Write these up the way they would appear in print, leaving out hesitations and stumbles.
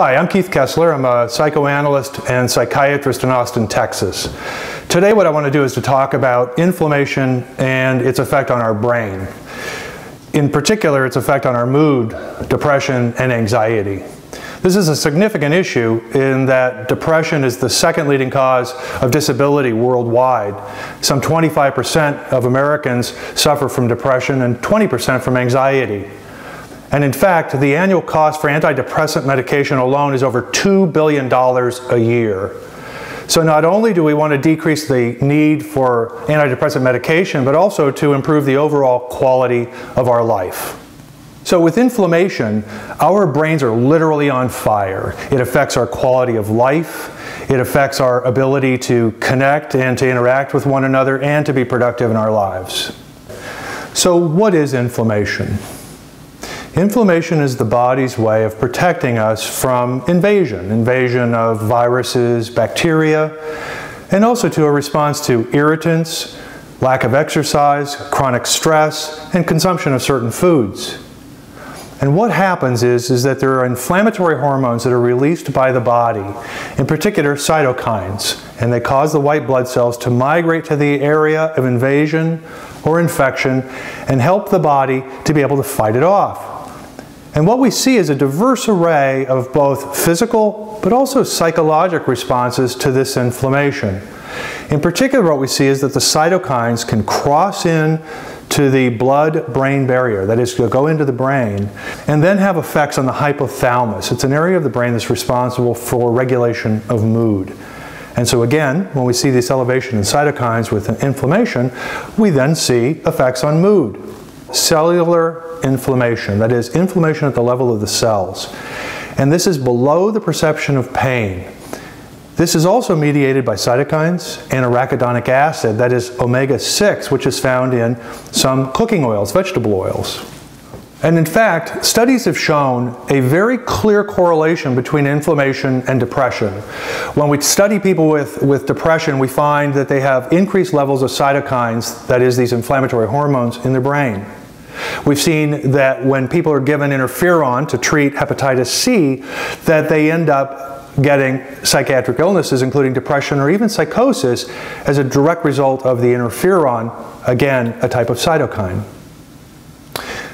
Hi, I'm Keith Kesler. I'm a psychoanalyst and psychiatrist in Austin, Texas. Today what I want to do is to talk about inflammation and its effect on our brain. In particular, its effect on our mood, depression, and anxiety. This is a significant issue in that depression is the second leading cause of disability worldwide. Some 25% of Americans suffer from depression and 20% from anxiety. And in fact, the annual cost for antidepressant medication alone is over $2 billion a year. So not only do we want to decrease the need for antidepressant medication, but also to improve the overall quality of our life. So with inflammation, our brains are literally on fire. It affects our quality of life. It affects our ability to connect and to interact with one another and to be productive in our lives. So what is inflammation? Inflammation is the body's way of protecting us from invasion of viruses, bacteria, and also to a response to irritants, lack of exercise, chronic stress, and consumption of certain foods. And what happens is that there are inflammatory hormones that are released by the body, in particular cytokines, and they cause the white blood cells to migrate to the area of invasion or infection and help the body to be able to fight it off. And what we see is a diverse array of both physical but also psychological responses to this inflammation. In particular, what we see is that the cytokines can cross in to the blood-brain barrier, that is, go into the brain, and then have effects on the hypothalamus. It's an area of the brain that's responsible for regulation of mood. And so again, when we see this elevation in cytokines with inflammation, we then see effects on mood. Cellular inflammation, that is inflammation at the level of the cells. And this is below the perception of pain. This is also mediated by cytokines and arachidonic acid, that is omega-6, which is found in some cooking oils, vegetable oils. And in fact, studies have shown a very clear correlation between inflammation and depression. When we study people with depression, we find that they have increased levels of cytokines, that is, these inflammatory hormones, in their brain. We've seen that when people are given interferon to treat hepatitis C, that they end up getting psychiatric illnesses, including depression or even psychosis, as a direct result of the interferon, again, a type of cytokine.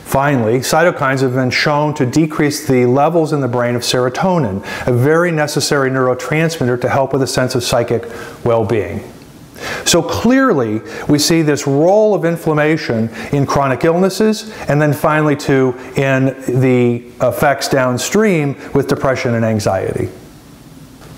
Finally, cytokines have been shown to decrease the levels in the brain of serotonin, a very necessary neurotransmitter to help with a sense of psychic well-being. So clearly, we see this role of inflammation in chronic illnesses, and then finally, too, in the effects downstream with depression and anxiety.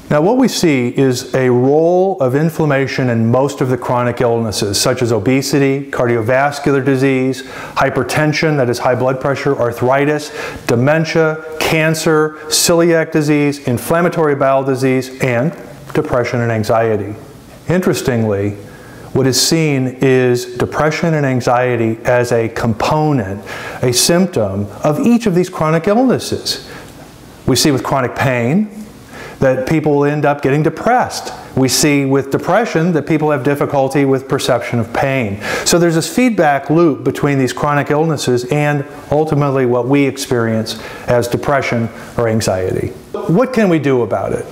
Now, what we see is a role of inflammation in most of the chronic illnesses, such as obesity, cardiovascular disease, hypertension, that is high blood pressure, arthritis, dementia, cancer, celiac disease, inflammatory bowel disease, and depression and anxiety. Interestingly, what is seen is depression and anxiety as a component, a symptom of each of these chronic illnesses. We see with chronic pain that people end up getting depressed. We see with depression that people have difficulty with perception of pain. So there's this feedback loop between these chronic illnesses and ultimately what we experience as depression or anxiety. What can we do about it?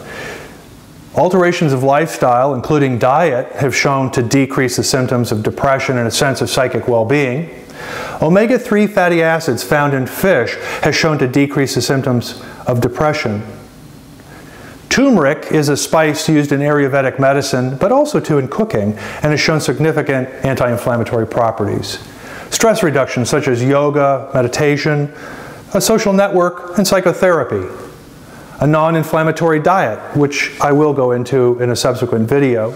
Alterations of lifestyle, including diet, have shown to decrease the symptoms of depression and a sense of psychic well-being. Omega-3 fatty acids found in fish has shown to decrease the symptoms of depression. Turmeric is a spice used in Ayurvedic medicine, but also too in cooking, and has shown significant anti-inflammatory properties. Stress reduction, such as yoga, meditation, a social network, and psychotherapy. A non-inflammatory diet, which I will go into in a subsequent video.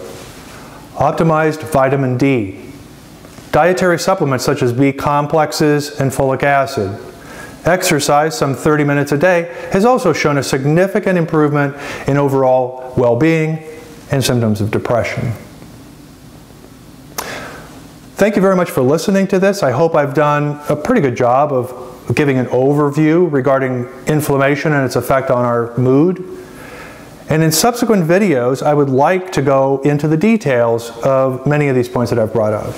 Optimized vitamin D. Dietary supplements such as B complexes and folic acid. Exercise, some 30 minutes a day, has also shown a significant improvement in overall well-being and symptoms of depression. Thank you very much for listening to this. I hope I've done a pretty good job of giving an overview regarding inflammation and its effect on our mood. And in subsequent videos, I would like to go into the details of many of these points that I've brought up.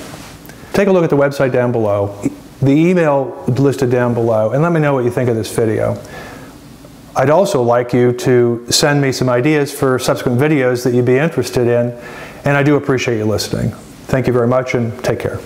Take a look at the website down below, the email listed down below, and let me know what you think of this video. I'd also like you to send me some ideas for subsequent videos that you'd be interested in, and I do appreciate you listening. Thank you very much, and take care.